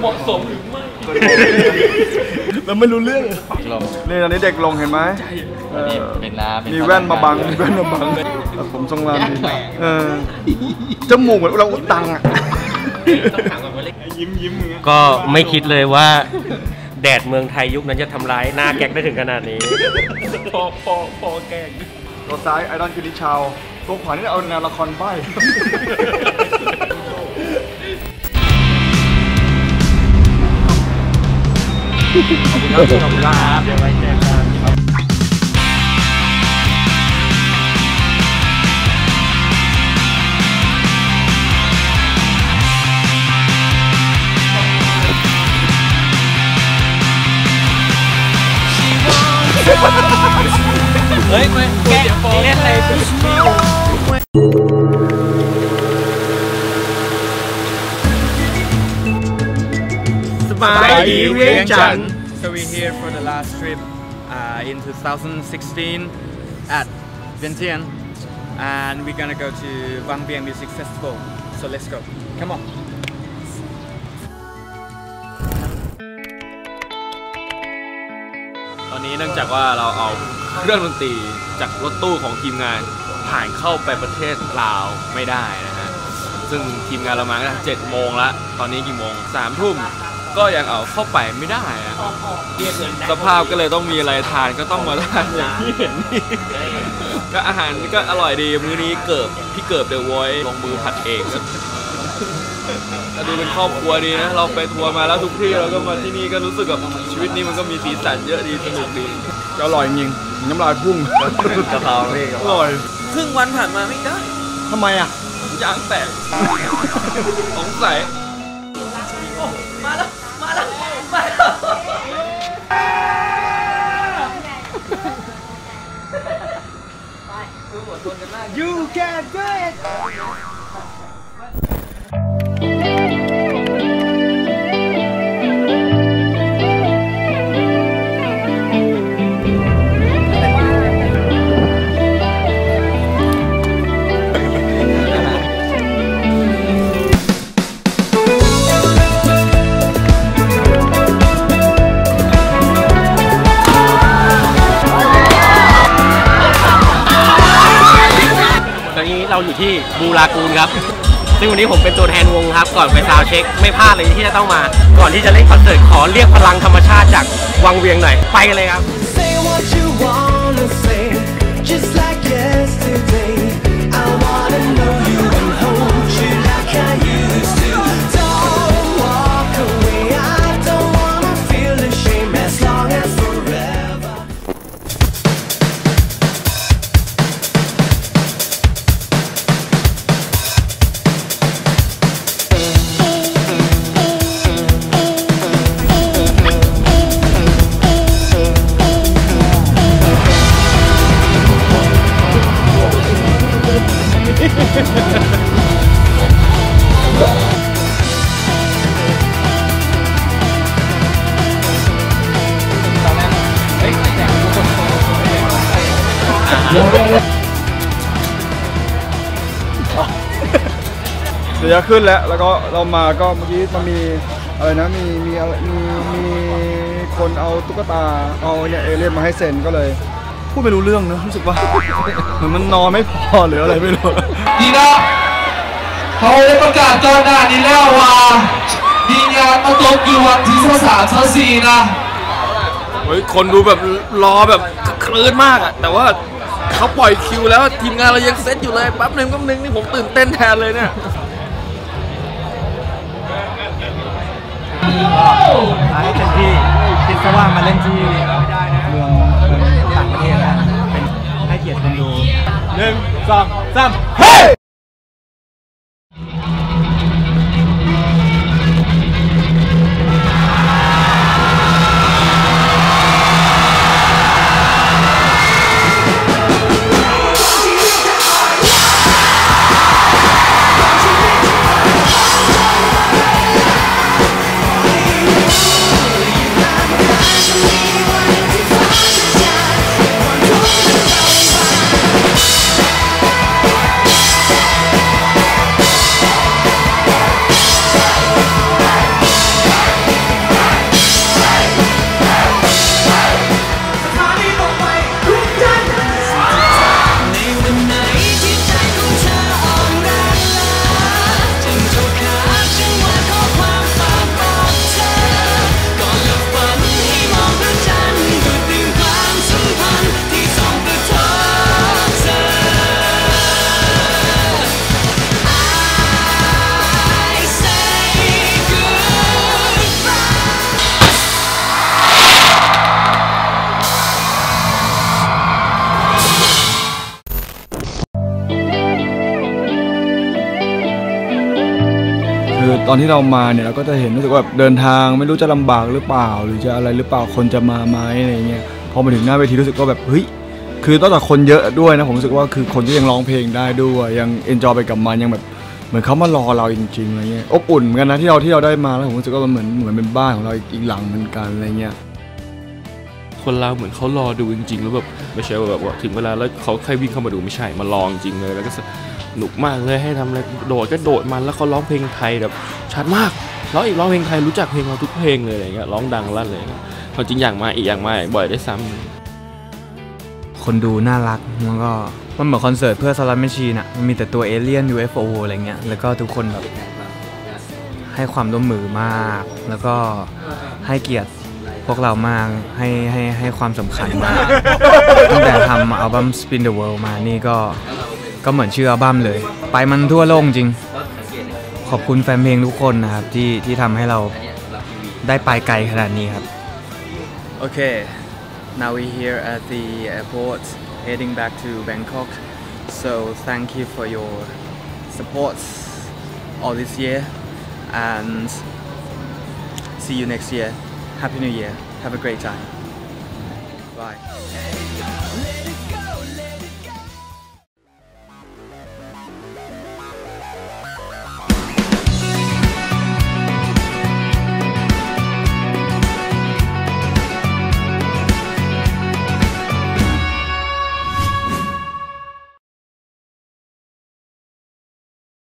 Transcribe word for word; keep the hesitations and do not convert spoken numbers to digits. เหมาะสมหรือไม่แล้วไม่รู้เรื่องนี่ตอนนี้เด็กลงเห็นไหมเป็นน้ำมีแว่นมาบังแว่นมาบังผมทรงลานจมูกเหมือนเราอุดตังอ่ะก็ไม่คิดเลยว่าแดดเมืองไทยยุคนั้นจะทำร้ายหน้าแก๊กได้ถึงขนาดนี้พอพอพอแก๊กรถซ้ายไอรอนคิวนิชาวตัวขวานี่เอาแนวละครใบ้ขอบคุณครับขอบคุณครับเดี๋ยวไว้เจอกันเฮ้ยไปแกะเล่นอะไรHi, Vientiane. So we're here for the last trip uh, in two thousand sixteen at Vientiane, and we're gonna go to Vang Vieng Music Festival. So let's go. Come on.ตอนนี้เนื่องจากว่าเราเอาเครื่องดนตรีจากรถตู้ของทีมงานผ่านเข้าไปประเทศลาวไม่ได้นะฮะซึ่งทีมงานเรามาตั้งเจ็ดโมงละตอนนี้กี่โมงสามทุ่มก็ยังเอาเข้าไปไม่ได้นะสภาพก็เลยต้องมีอะไรทานก็ต้องมาทานอย่างที่เห็นนี่ก็อาหารก็อร่อยดีมื้อนี้เกิบพี่เกิบเดอะวอยซ์ลงมือผัดเองดูเป็นครอบครัวดีนะเราไปทัวร์มาแล้วทุกที่เราก็มาที่นี่ก็รู้สึกแบบชีวิตนี้มันก็มีสีสันเยอะดีสนุกดีอร่อยจริงน้ำลายพุ่งกระเพรานี่อร่อยครึ่งวันผ่านมาไม่ได้ทำไมอ่ะยางแตกสงสัยมาแล้วมาแล้วมาแล้วไปคือหัวชนกันมาก You can do itเราอยู่ที่บูรากูลครับซึ่งวันนี้ผมเป็นตัวแทนวงครับก่อนไปซาวด์เช็คไม่พลาดเลยที่จะต้องมาก่อนที่จะเล่นคอนเสิร์ตขอเรียกพลังธรรมชาติจากวังเวียงหน่อยไปกันเลยครับเดี๋ยวจะขึ้นแล้วแล้วก็เรามาก็เมื่อกี้มันมีอะไรนะมีมีมีมีคนเอาตุ๊กตาเอาเนี่ยเอเลี่ยนมาให้เซ็นก็เลยพูดไม่รู้เรื่องนะรู้สึกว่าเหมือนมันนอนไม่พอหรืออะไรไม่รู้ดีนะเขาประกาศเจ้าหน้านี่แล้วว่าดีงานมาตกอยู่วันที่สามสี่นะเฮ้ยคนดูแบบรอแบบคลื่นมากอะแต่ว่าเขาปล่อยคิวแล้วทีมงานเรายังเซตอยู่เลยแป๊บนึงก็นึงนี่ผมตื่นเต้นแทนเลยเนี่ยไอ้เต็มที่คิดซะว่ามาเล่นที่เมืองต่างประเทศนะเป็นให้เกียรติคนดูหนึ่งสองสามเฮ้ย ตอนที่เรามาเนี่ยเราก็จะเห็นรู้สึกว่าเดินทางไม่รู้จะลำบากหรือเปล่าหรือจะอะไรหรือเปล่าคนจะมาไหมอะไรเงี้ยพอมาถึงหน้าเวทีรู้สึกว่าแบบเฮ้ยคือตั้งแต่คนเยอะด้วยนะผมรู้สึกว่าคือคนที่ยังร้องเพลงได้ด้วยยังเอนจอยไปกับมันยังแบบเหมือนเขามารอเราจริงๆอะไรเงี้ยอบอุ่นเหมือนกันนะที่เราที่เราได้มาแล้วผมรู้สึกว่ามันเหมือนเหมือนเป็นบ้านของเราอีกหลังเหมือนกันอะไรเงี้ยคนเราเหมือนเขารอดูจริงๆแล้วแบบไม่ใช่แบบว่าถึงเวลาแล้วเขาใครวิ่งเข้ามาดูไม่ใช่มารอจริงเลยแล้วก็หนุกมากเลยให้ทำอะไรโดดก็โดดมันแล้วเขาร้องเพลงไทยแบบชัดมากร้องอีกร้องเพลงไทยรู้จักเพลงเราทุกเพลงเลยอะไรเงี้ยร้องดังลั่นเลยเขาจริงอย่างมาอีกอย่างมาบ่อยได้ซ้ำคนดูน่ารักมันก็มันเหมือนคอนเสิร์ตเพื่อสล็อตแมชชีนอะมันมีแต่ตัวเอเลี่ยน ยู เอฟ โอ อะไรเงี้ยแล้วก็ทุกคนแบบให้ความร่วมมือมากแล้วก็ให้เกียรติพวกเรามากให้ให้ให้ความสำคัญมากตั้งแต่ทำอัลบั้ม spin the world มานี่ก็ก็เหมือนชื่ออัลบั้มเลยไปมันทั่วโลกจริงขอบคุณแฟนเพลงทุกคนนะครับที่ที่ทำให้เราได้ไปไกลขนาดนี้ครับโอเค now we here at the airport heading back to Bangkok so thank you for your support all this year and see you next year Happy New Year. Have a great time. Bye.